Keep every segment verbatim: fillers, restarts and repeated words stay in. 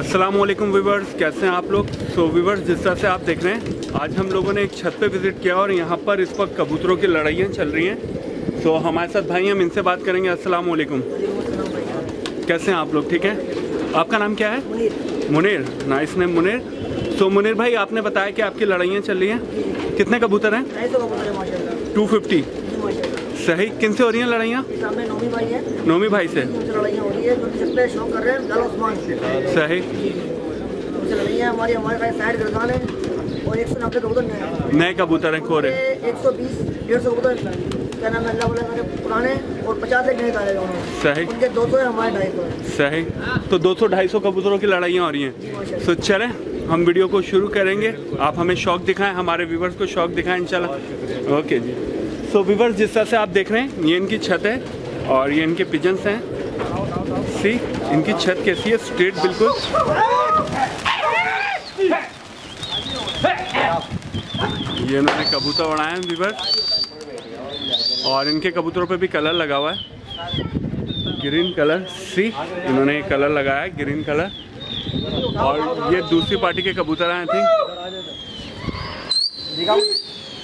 अस्सलाम वालेकुम व्यूअर्स, कैसे हैं आप लोग। सो व्यूअर्स, जिस तरह से आप देख रहे हैं, आज हम लोगों ने एक छत पे विज़िट किया और यहाँ पर इस वक्त कबूतरों की लड़ाइयाँ चल रही हैं। सो हमारे साथ भाई, हम इनसे बात करेंगे। अस्सलाम वालेकुम, कैसे हैं आप लोग, ठीक हैं। आपका नाम क्या है? मुनीर। Nice name Munir. सो मुनीर भाई, आपने बताया कि आपकी लड़ाइयाँ चल रही हैं, कितने कबूतर हैं? टू फिफ्टी सही। किन से हो रही हैं लड़ाइयाँ? नोमी भाई से सही। नए कबूतर हैं खोरे सही सही। तो दो सौ ढाई सौ कबूतरों की लड़ाइयाँ हो रही हैं। सो चलें, हम वीडियो को शुरू करेंगे। आप हमें शौक दिखाएं, हमारे व्यूवर्स को शौक दिखाएं इंशाल्लाह। ओके जी। सो व्यूवर्स, जिस तरह से आप देख रहे हैं, ये इनकी छत है और ये इनके पिजन्स हैं। सी इनकी छत कैसी है, स्ट्रेट बिल्कुल। ये इन्होंने कबूतर उड़ाए हैं व्यूअर्स, और इनके कबूतरों पे भी कलर लगा हुआ है, ग्रीन कलर। सी इन्होंने कलर लगाया है ग्रीन कलर, और ये दूसरी पार्टी के कबूतर आए थे।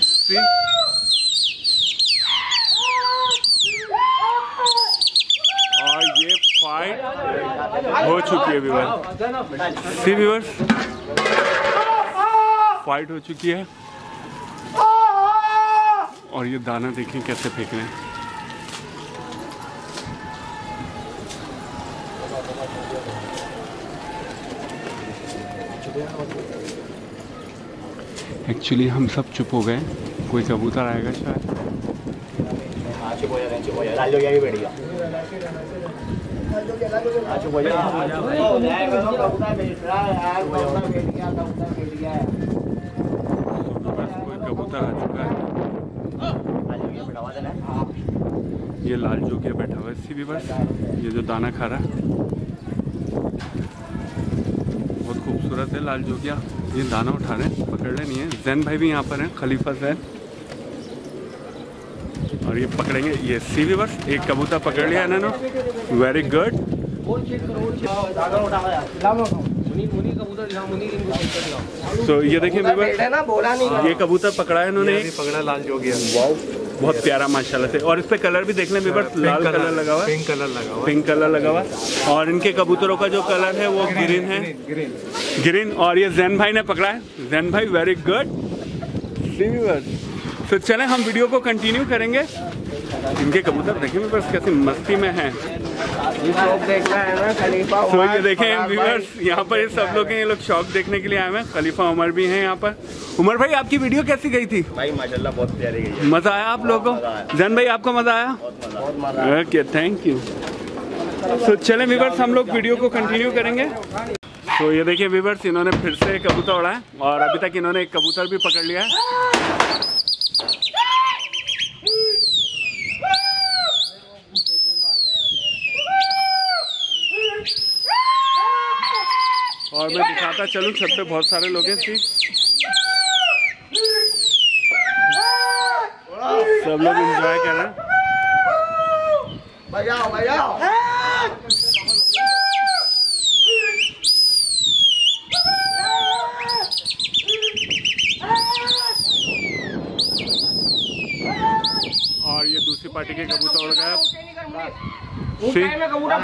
सी हो चुकी है व्यूअर्स। सी व्यूअर्स, फाइट हो चुकी है। और ये दाना देखें कैसे फेंक रहे हैं। एक्चुअली हम सब चुप हो गए, कोई कबूतर आएगा शायद। चुप हो जाएगा, चुप हो जाएगा, लाल भी बैठ गया। कबूतर आ चुका है, ये लाल जोगिया बैठा हुआ है। इसी भी बस ये जो दाना खा रहा है, बहुत खूबसूरत है लाल जोगिया। ये दाना उठा रहे हैं, पकड़ रहे नहीं है। जैन भाई भी यहाँ पर हैं, खलीफा जैन, और ये पकड़ेंगे। ये सी भी बस एक कबूतर पकड़ लिया है ना। Very good. सो ये देखिए व्यूअर्स, ये कबूतर पकड़ा है इन्होंने, पकड़ा लाल जोगिया। बहुत प्यारा माशाल्लाह से। और इस पे कलर भी देख लें व्यूअर्स, लाल कलर लगा हुआ, पिंक कलर लगा हुआ, पिंक कलर लगा हुआ। और इनके कबूतरों का जो कलर है वो ग्रीन है, ग्रीन। और ये जैन भाई ने पकड़ा है। जैन भाई, वेरी गुड। तो चलें, हम वीडियो को कंटिन्यू करेंगे। इनके कबूतर देखें व्यूअर्स कैसी मस्ती में हैं। तो ये देखें व्यूअर्स, यहाँ पर ये सब लोग हैं, ये लोग शौक देखने के लिए आए हैं। खलीफा उमर भी हैं यहाँ पर। उमर भाई, आपकी वीडियो कैसी गई थी? भाई माशाल्लाह बहुत प्यारी गई है। मज़ा आया आप लोगों को? जैन भाई, आपको मज़ा आया? Okay, thank you. तो चलें व्यूअर्स, हम लोग वीडियो को कंटिन्यू करेंगे। तो ये देखिए व्यूअर्स, इन्होंने फिर से कबूतर उड़ाए, और अभी तक इन्होंने एक कबूतर भी पकड़ लिया है। और मैं दिखाता चलूँ, छत पे बहुत सारे लोग हैं। सी सब लोग इंजॉय कर रहे हैं। बजाओ बजाओ। और ये दूसरी पार्टी के कबूतर उड़ गए। हो गई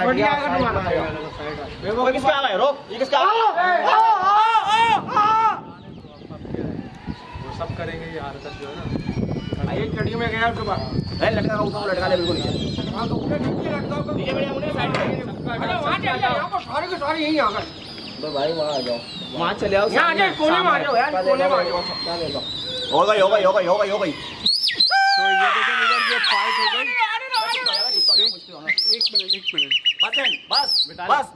हो गई हो गई हो गई हो गई बस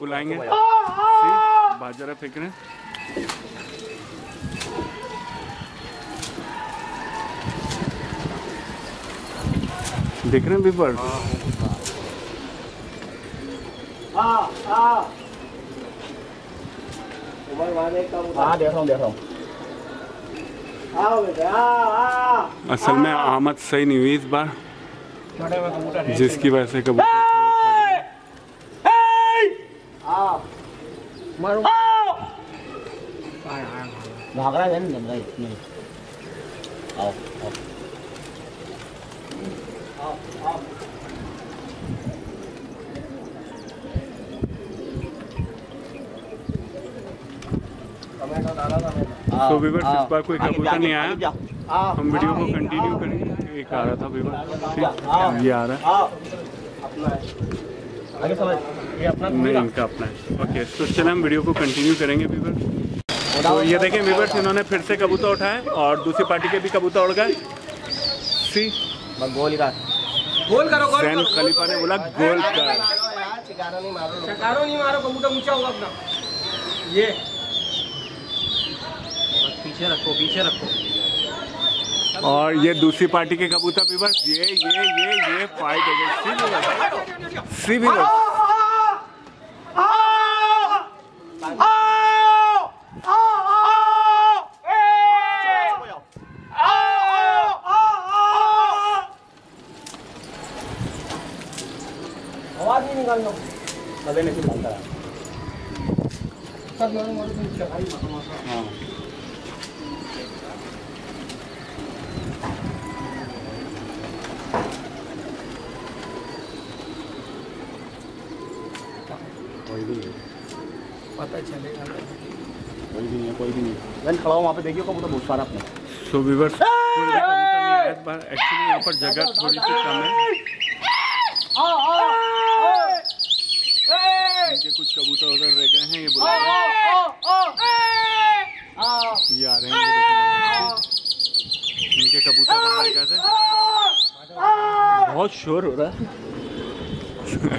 बुलाएंगे। बाजरा फेंक रहे हैं। देख रहे हैं व्यूअर्स, देख रहा हूँ देख रहा हूँ। असल में आमद सही नहीं हुई इस बार, जिसकी वजह से कबूतर मारो भाग रहा है ना इसमें। आओ आओ आओ तो व्यूअर्स इस बार कोई कबूतर नहीं आया, हम वीडियो को कंटिन्यू करेंगे। एक आ रहा था व्यूअर्स, ये आ रहा है, इनका अपना है। ओके तो चलिए हम वीडियो को कंटिन्यू करेंगे व्यूअर्स। तो ये देखें व्यूअर्स, इन्होंने फिर से कबूतर उठाए और दूसरी पार्टी के भी कबूतर उड़ गए। सी गोल का गोल करो, गोल खलीफा ने बोला गोल कर, शिकारो नहीं मारो, शिकारो नहीं मारो, कबूतर ऊंचा होगा अपना। ये पीछे रखो, पीछे रखो। और ये दूसरी पार्टी के कबूतर व्यूअर्स, ये ये ये ये फाइट हो गई। सी व्यूअर्स आवाज नहीं निकाल लो, मजे नहीं निकालता सब लोग मारो। हां पता चलेगा, कोई भी नहीं, कोई भी नहीं। मैं खड़ा हूँ वहाँ पे, देखिए कबूतर बहुत सारा अपने। सो व्यूअर्स एक्चुअली यहाँ पर जगह थोड़ी सी कम है, इनके कुछ कबूतर उधर रह गए हैं, ये बुला रहे हैं, ये आ रहे हैं, इनके कबूतर बहुत शोर हो रहा है।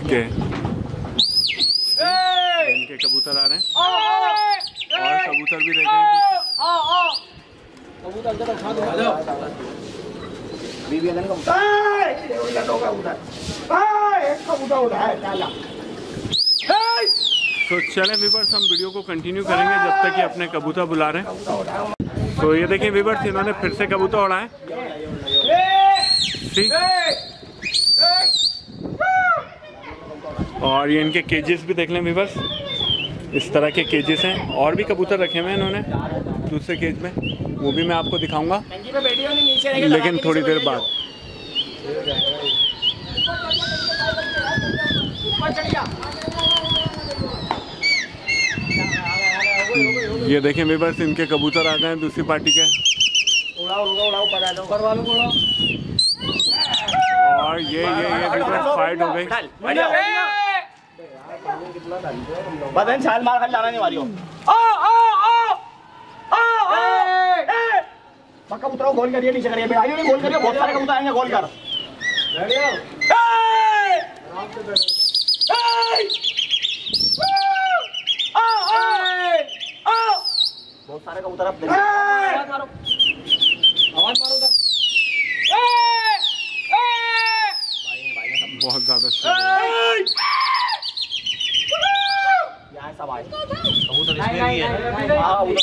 ओके इनके कबूतर आ रहे हैं और कबूतर भी रह गए। तो चलें व्यूअर्स, हम वीडियो को कंटिन्यू करेंगे जब तक कि अपने कबूतर बुला रहे हैं। तो ये देखिए व्यूअर्स, इन्होंने फिर से कबूतर उड़ाए। ठीक, और ये इनके केजेस भी देख लें व्यूअर्स, इस तरह के केजेस हैं। और भी कबूतर रखे हुए हैं इन्होंने दूसरे केज में, वो भी मैं आपको दिखाऊंगा लेकिन थोड़ी देर बाद। ये देखें व्यूअर्स, इनके कबूतर आ गए हैं दूसरी पार्टी के। और ये ये ये व्यूअर्स फाइट हो गई, बदन छाल मार कर जाना नहीं वाली हो। ओ ओ ओ ओ पक्का उतरो, गोल करिए, नीचे करिए, बिहारियों ने गोल करिए, बहुत सारे कबूतर आएंगे, गोल कर। बहुत सारे कबूतर आप देखिए, आवाज मारो, आवाज मारो उधर। बहुत ज्यादा सब आए कबूतर, इसमें भी है। हां उधर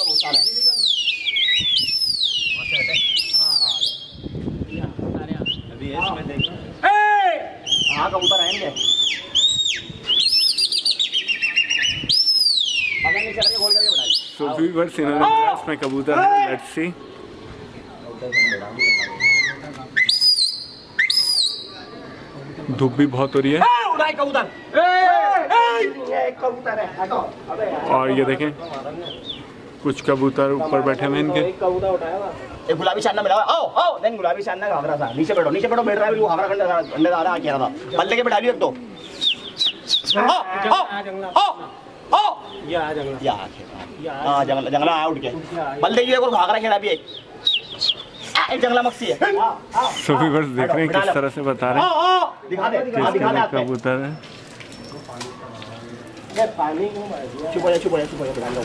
बहुत सारे हैं, वहां से हटे। हां आ गया, आ गया अभी इसमें देखो। ए हां कबूतर आएंगे, बगल में चल के गोल करके बैठा ले। सो व्यूअर्स इन्होंने लास्ट में कबूतर, लेट्स सी धूप भी बहुत हो रही है। ए उड़ाए कबूतर, ए कबूतर है। अबे और ये देखें कुछ कबूतर ऊपर बैठे हुए हैं इनके। एक कबूतर उठाया ना, एक गुलाबी चांदना मिला। आओ आओ नहीं, गुलाबी चांदना घाघरा था, नीचे बैठो, नीचे बैठो, बैठ रहा है वो घाघरा अंडा अंडा आ रहा है, क्या था बल्ले के बैठा लियो एक दो। ओ ओ ओ ओ ये आ जंगला, ये आ जंगला, जंगला आ उठ के बल्ले की एक और घाघरा खेड़ा भी एक एक जंगला मक्सी है। सो व्यूअर्स देख रहे हैं किस तरह से बता रहे हैं, दिखा दे दिखा दे कबूतर है। ये पानी में है, छुपो छुपो छुपो डाल दो,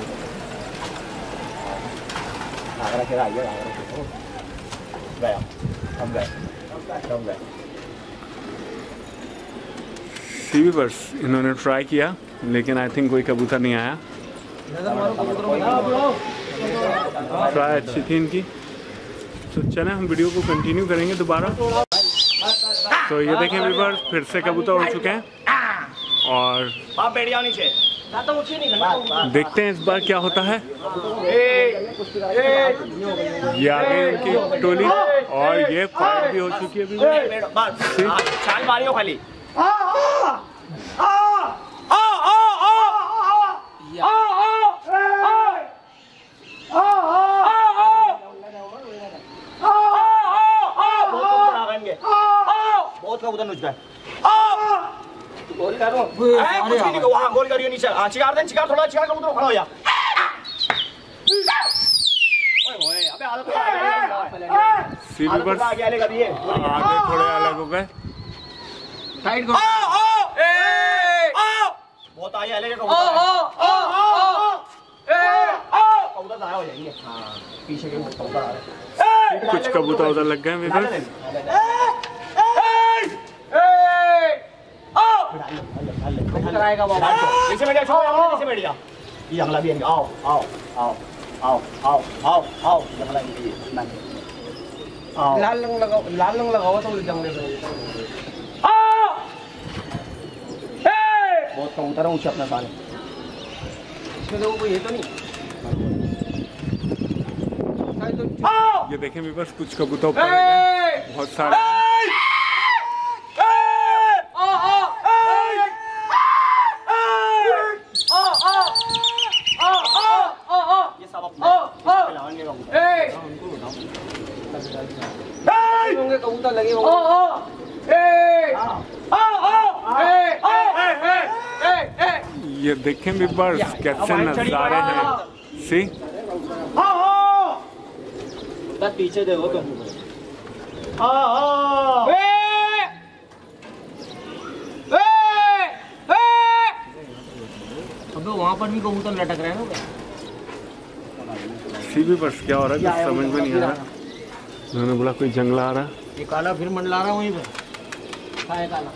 आगरा के आइए, आगरा के गया, हम गए, हम गए। टीवी पर इन्होंने ट्राई किया लेकिन आई थिंक कोई कबूतर नहीं आया। ट्राई अच्छी थी इनकी। तो चलें हम वीडियो को कंटिन्यू करेंगे दोबारा। तो ये देखें व्यूअर्स, फिर से कबूतर उड़ चुके हैं और आप बैठ जाओ नीचे। देखते हैं इस बार क्या होता है। ये आगे उनकी टोली और ये फाइट भी हो चुकी है। चाल मारियो खाली। बहुत का उधर नुझा गोली करो। ए कुछ नहीं को वहां गोली करियो नीचे। हां चिकार दे चिकार थोड़ा चिकार करो तो खड़ा हो जा। ओए ओए अबे हालत सिल्वर आ गया ले कभी ये आगे थोड़े अलग हो गए। साइड को ओ ओ ए ओ बहुत आया ले को ओ ओ ओ ओ ए ओ उधर आया हो जाएंगे। हां पीछे के कबूतर आ रहे हैं। कुछ कबूतर उधर लग गए इधर। आएगा बाबा नीचे बैठ जा। छोड़ यार नीचे बैठ जा। ये अगला भी आओ आओ आओ आओ आओ आओ आओ अगला भी ना आओ। लाल रंग लगाओ लाल रंग लगाओ तो जंगले पे आओ। ए बहुत कम उतारा ऊंचा अपना साले। इसमें तो कोई है तो नहीं। आओ ये देखें मेरे पास कुछ कबूतर ऊपर हैं बहुत सारे। लगे ओ ओ ए ओ ओ ए ए ए ए ये देखें भी बर्ड्स कैसे नजारे हैं। सी ओ ओ तो पीछे देखो तुम। ओ ओ ए ए ए अबे वहां पर भी कबूतर लटक रहे हैं। सी भी बस क्या हो रहा है कुछ समझ में नहीं आ रहा। उन्होंने बोला कोई जंगला आ रहा। ये काला फिर मंडला रहा वहीं पर। हाय काला।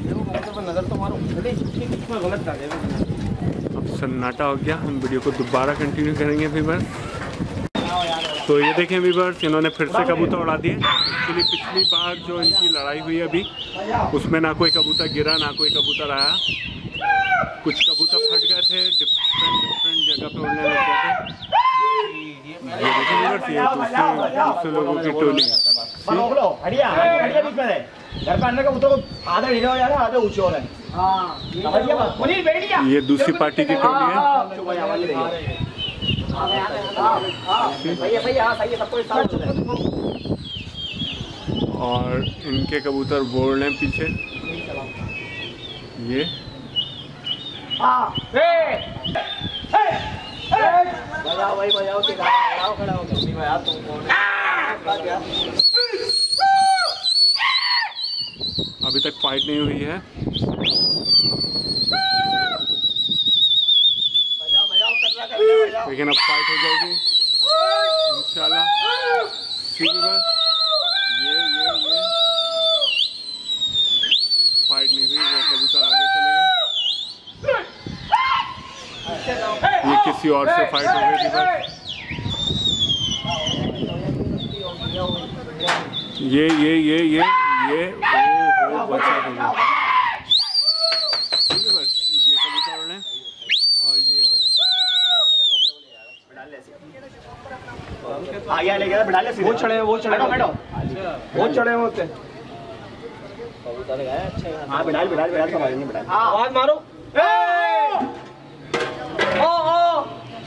देखो कबूतर पर नजर तो मारो। अरे इसमें गलत डाले। अब सन्नाटा हो गया। हम वीडियो को दोबारा कंटिन्यू करेंगे व्यूअर्स। तो ये देखें व्यूअर्स इन्होंने फिर से कबूतर उड़ा दिए। एक्चुअली पिछली बार जो इनकी लड़ाई हुई अभी उसमें ना कोई कबूतर गिरा ना कोई कबूतर आया। कुछ कबूतर फट गए थे डिफरेंट डिफरेंट जगह पे उड़ने लग गए थे। ये देखिए ये दूसरे लोगों की टोली। बरोखलो हड़िया हड़िया बीच में है। घर पे अंदर कबूतर को आधा ढीला हो जा रहा है आधा ऊंचा हो रहा है। हां बढ़िया बात। मुनीर बैठ गया। ये दूसरी पार्टी की टोली है। भैया भैया हां सही है सबको साथ चलो। और इनके कबूतर बोल रहे हैं पीछे। ये हां ए ए बजाओ भाई बजाओ के बजाओ खड़ा हो गया। मैं यार तुम कौन हो? अभी तक फाइट नहीं हुई है। बजाओ बजाओ करला करला बजाओ। लेकिन अब फाइट हो जाएगी इंशाल्लाह। ठीक है ये ये ये फाइट नहीं हुई। वो कबूतर आगे चलेगा। ये किसी और से फाइट हो गई थी बस। ये ये ये ये ये ओहो बचा गया। ठीक है बस ये कबूतर उड़ रहे हैं और ये उड़ रहे हैं। आगे ले गया बिठा ले। वो चढ़े वो चढ़े बैठो वो चढ़े होते कबूतर गए अच्छे। हां बिठा बिठा बिठा समझ नहीं बिठा। हां आवाज मारो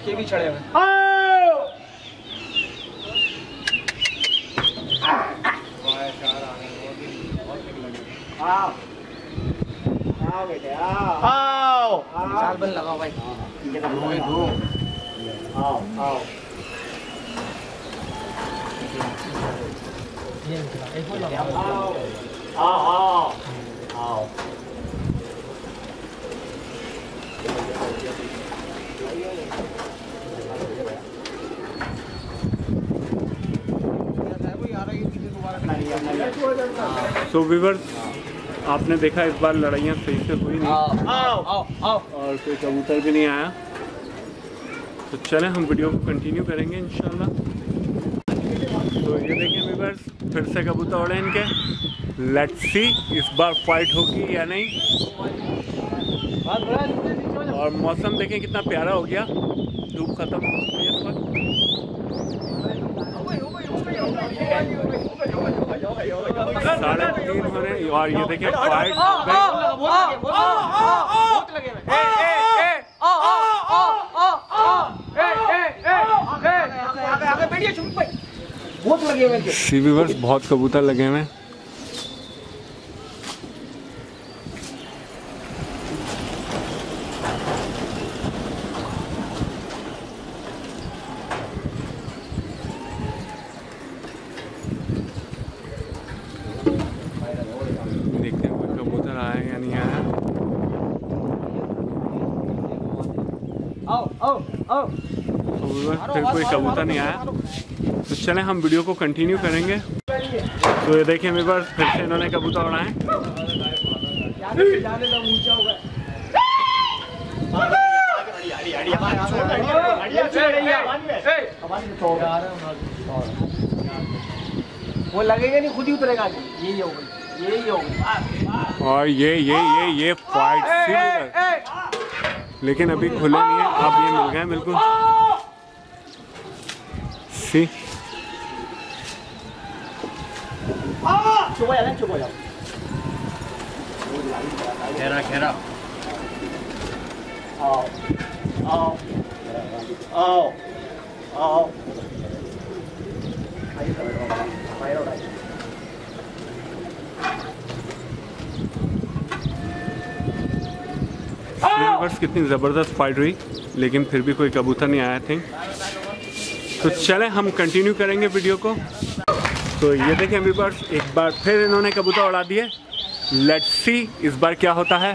के भी चढ़े हुए। आओ आओ बेटे आओ चार बन लगाओ भाई। आओ आओ आओ आओ आओ तो व्यूअर्स आपने देखा इस बार लड़ाइयाँ सही से हुई नहीं। आओ आओ आओ और कोई कबूतर भी नहीं आया। तो चलें हम वीडियो को कंटिन्यू करेंगे इंशाल्लाह। तो तो ये देखिए व्यूअर्स, फिर से कबूतर उड़े इनके। लेट्स सी इस बार फाइट होगी या नहीं। और मौसम देखें कितना प्यारा हो गया, धूप खत्म हो गई इस वक्त। साढ़े तीन होने और ये देखिए फाइट। सी व्यूअर्स बहुत कबूतर लगे हुए। देखते हैं कोई कबूतर आया या नहीं आया। तो व्यूअर्स फिर कोई कबूतर नहीं आया, तो चलें हम वीडियो को कंटिन्यू करेंगे। तो ये देखिए मेरे पास फिर से इन्होंने कबूतर उड़ाए। वो लगेगा नहीं, खुद ही उतरेगा। यही होगा, यही होगा। और ये ये ये ये फाइट, लेकिन अभी खुले नहीं है। आप ये मिल गए बिल्कुल सी। घेरा घेरा आओ आओ आओ आओ। कितनी जबरदस्त फाइट हुई, लेकिन फिर भी कोई कबूतर नहीं आया थे। तो चलें हम कंटिन्यू करेंगे वीडियो को। तो ये देखें व्यूअर्स, एक बार फिर इन्होंने कबूतर उड़ा दिए। लेट्स सी इस बार क्या होता है।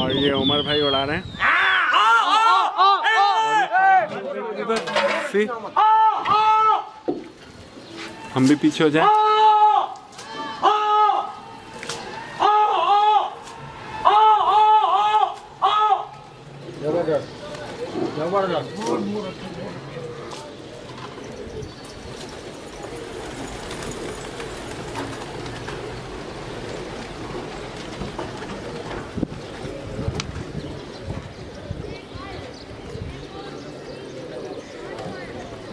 और ये उमर भाई उड़ा रहे हैं। सी हम भी पीछे हो जाए।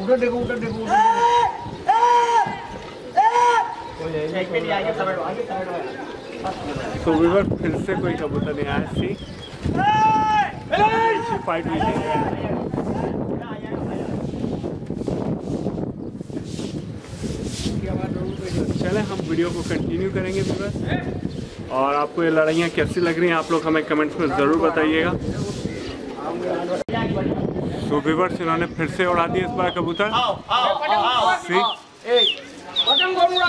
उधर देखो, उधर देखो, तो व्यूअर्स फिर से कोई कबूतर नहीं आया। सी फाइट हुई थी। चले हम वीडियो को कंटिन्यू करेंगे व्यूअर्स। और आपको ये लड़ाइयाँ कैसी लग रही हैं, आप लोग हमें कमेंट्स में ज़रूर बताइएगा। तो व्यूअर्स इन्होंने फिर से उड़ा दी इस बार कबूतर।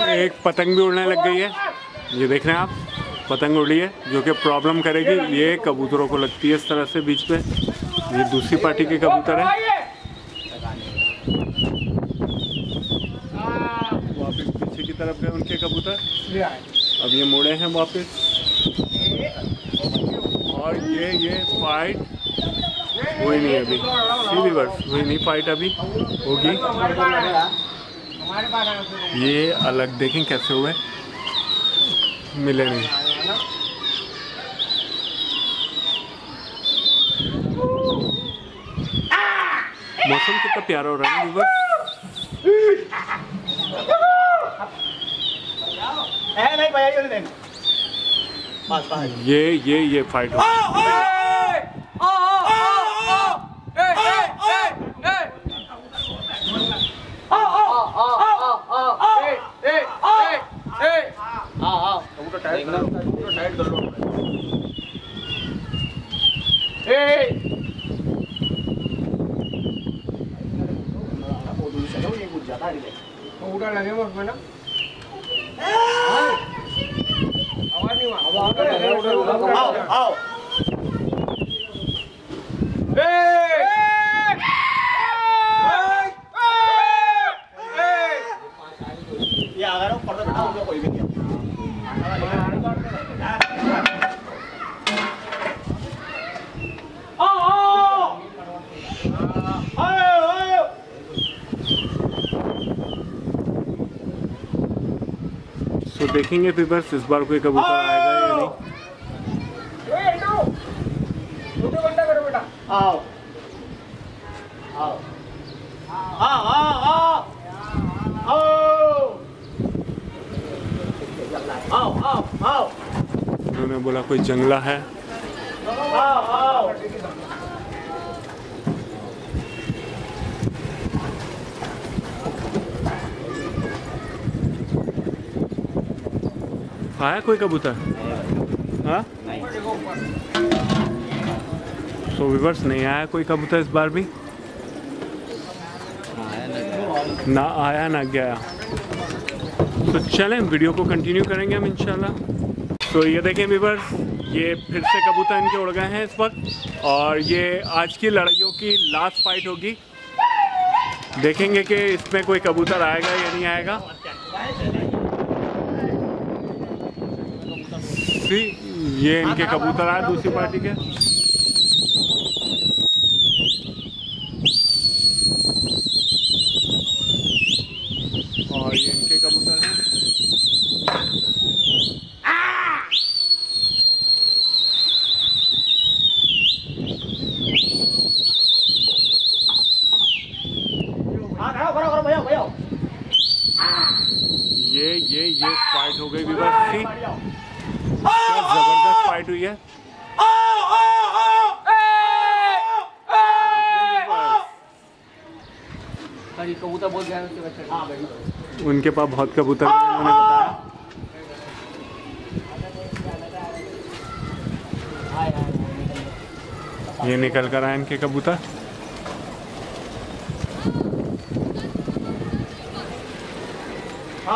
एक पतंग भी उड़ने लग गई है, ये देख रहे हैं आप। पतंग उड़ी है जो कि प्रॉब्लम करेगी, ये कबूतरों को लगती है इस तरह से बीच पे। ये दूसरी पार्टी के कबूतर है। तरफ गए उनके कबूतर, अब ये मुड़े हैं वापस। और ये ये फाइट हुई नहीं अभी, हुई नहीं फाइट, अभी होगी। ये अलग देखें कैसे हुए, मिले नहीं। मौसम कितना प्यारा हो रहा है व्यूअर्स। नहीं भाई ये नहीं, बस बस ये ये ये फाइट हो। Oh, oh! देखेंगे व्यूअर्स इस बार कोई कबूतर आएगा या नहीं। बंदा करो बेटा, आओ आओ आओ आओ आओ आओ आओ। उन्होंने बोला कोई जंगला है। आओ आओ आया कोई कबूतर? हाँ सो व्यूअर्स नहीं आया कोई कबूतर इस बार भी, ना आया ना गया। तो चलें वीडियो को कंटिन्यू करेंगे हम इंशाल्लाह। तो ये देखें व्यूअर्स, ये फिर से कबूतर इनके उड़ गए हैं इस वक्त और ये आज की लड़ाइयों की लास्ट फाइट होगी। देखेंगे कि इसमें कोई कबूतर आएगा या नहीं आएगा। ये इनके कबूतर आए दूसरी पार्टी के। और ये इनके कबूतर हैं। ये ये ये फाइट हो गई विवाद, जबरदस्त फाइट हुई है। कबूतर बहुत ज्यादा उनके पास, बहुत कबूतर उन्होंने बताया। ये निकल कर आए इनके कबूतर।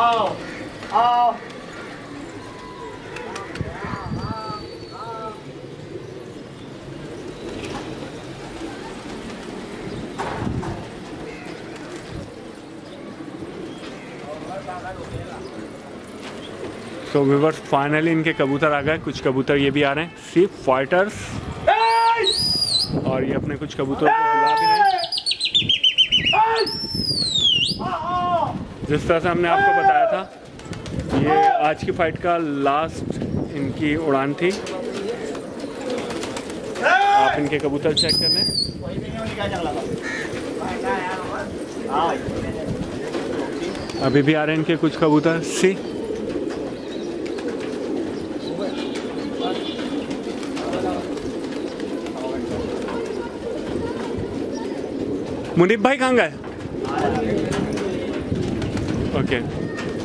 आओ आओ तो व्यूअर्स फाइनली इनके कबूतर आ गए। कुछ कबूतर ये भी आ रहे हैं, सिर्फ फाइटर्स। और ये अपने कुछ कबूतर को बुला भी रहे हैं। जिस तरह से हमने आपको बताया था, ये आज की फाइट का लास्ट इनकी उड़ान थी। आप इनके कबूतर चेक कर लें। अभी भी आ रहे हैं इनके कुछ कबूतर। सी मुनीर भाई कहाँ गए? ओके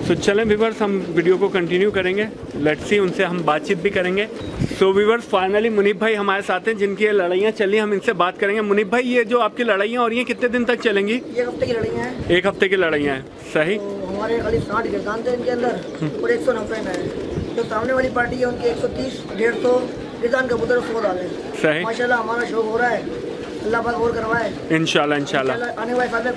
सो चलें व्यूअर्स, हम वीडियो को कंटिन्यू करेंगे। लेट्स सी, उनसे हम बातचीत भी करेंगे। सो व्यूअर्स फाइनली मुनीर भाई हमारे साथ हैं, जिनकी ये लड़ाइयाँ चली, हम इनसे बात करेंगे। मुनीर भाई, ये जो आपकी लड़ाइयाँ और ये कितने दिन तक चलेंगी? एक हफ्ते की लड़ाइयाँ हैं। एक हफ्ते की लड़ाइयाँ हैं, सही। तो हमारे करीब साठ गिरदान थे इनके अंदर और एक सौ नब्बे में। जो सामने वाली पार्टी है उनके एक सौ तीस डेढ़ सौ गिरदान कबूतर सो डाले, सही। माशाल्लाह हमारा शौक हो रहा है, अल्लाह पाक और करवाए इंशाल्लाह। इंशाल्लाह आने वाले साल में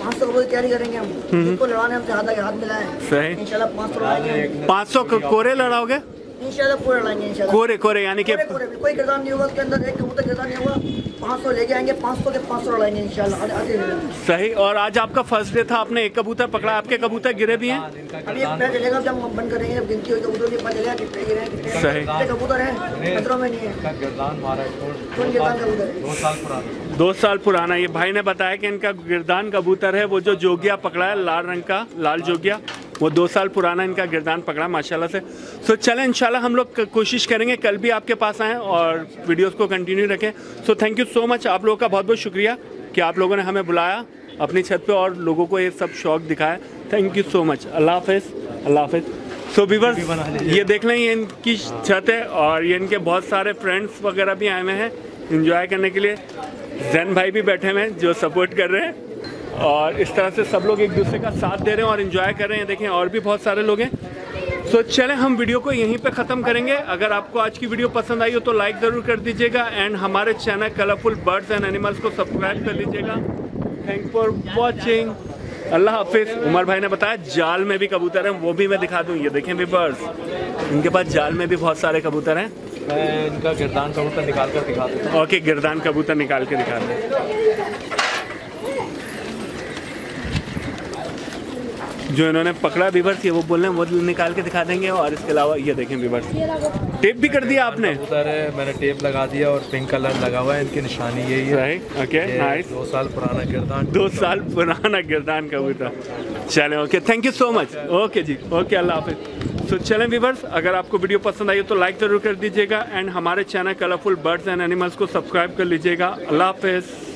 पाँच सौ की तैयारी करेंगे हम। इनको लड़ाने हमसे हाथ आगे हाथ मिलाए, सही। इंशाल्लाह पाँच सौ लड़ाएंगे। पाँच सौ कोरे लड़ाओगे? इंशाल्लाह पूरे लड़ाएंगे इंशाल्लाह। कोरे कोरे यानी कि कोई गिरदान नहीं होगा उसके अंदर, एक कबूतर गिरदान नहीं होगा। पाँच सौ लेके आएंगे, पाँच सौ के पाँच सौ लड़ाएंगे इंशाल्लाह, सही। और आज आपका फर्स्ट डे था, आपने एक कबूतर पकड़ा, आपके कबूतर गिरे भी हैं? अभी पता चलेगा जब हम बंद करेंगे, जब गिनती होगी कबूतर की पता चलेगा कितने गिरे हैं, कितने कबूतर हैं। खतरों में नहीं है गिरदान हमारा, कौन गिरदान कबूतर है? दो साल पुराना, दो साल पुराना। ये भाई ने बताया कि इनका गिरदान कबूतर है, वो जो जोगिया पकड़ा है लाल रंग का, लाल जोगिया, वो दो साल पुराना इनका गिरदान पकड़ा माशाल्लाह से। सो so, चलें इंशाल्लाह हम लोग कोशिश करेंगे कल भी आपके पास आएँ और वीडियोस को कंटिन्यू रखें। So thank you so much, आप लोगों का बहुत बहुत शुक्रिया कि आप लोगों ने हमें बुलाया अपनी छत पे और लोगों को ये सब शौक दिखाया। थैंक यू सो मच, अल्लाह हाफिज़, अल्लाह हाफिज़। सो व्यूअर्स ये देख लें, ये इनकी छत है और ये इनके बहुत सारे फ्रेंड्स वगैरह भी आए हुए हैं इन्जॉय करने के लिए। जैन भाई भी बैठे हुए हैं जो सपोर्ट कर रहे हैं, और इस तरह से सब लोग एक दूसरे का साथ दे रहे हैं और इन्जॉय कर रहे हैं। देखें और भी बहुत सारे लोग हैं। सो चलें हम वीडियो को यहीं पे ख़त्म करेंगे। अगर आपको आज की वीडियो पसंद आई हो तो लाइक ज़रूर कर दीजिएगा एंड हमारे channel colourful birds and animals को सब्सक्राइब कर लीजिएगा। थैंक फॉर वॉचिंग, अल्लाह हाफिज़। उमर भाई ने बताया जाल में भी कबूतर हैं, वो भी मैं दिखा दूँ। ये देखें भी बर्ड्स, इनके पास जाल में भी बहुत सारे कबूतर हैं। मैं इनका गिरदान कबूतर निकाल कर दिखा देता हूँ। ओके गिरदान कबूतर निकाल के दिखा दें। जो इन्होंने पकड़ा बीवर्स ये वो बोल रहे हैं वो निकाल के दिखा देंगे। और इसके अलावा ये देखें बीवर्स टेप भी कर दिया आपने, मैंने टेप लगा दिया और पिंक कलर लगा हुआ है, इनकी निशानी यही है। राइट ओके नाइस, दो साल पुराना गिरदान, दो साल पुराना गिरदान कबूतर। चलें okay thank you so much, okay जी ओके अल्लाह हाफिज़। तो चलें व्यूअर्स, अगर आपको वीडियो पसंद आई हो तो लाइक ज़रूर कर दीजिएगा एंड हमारे channel colourful birds and animals को सब्सक्राइब कर लीजिएगा। अल्लाह हाफिज़।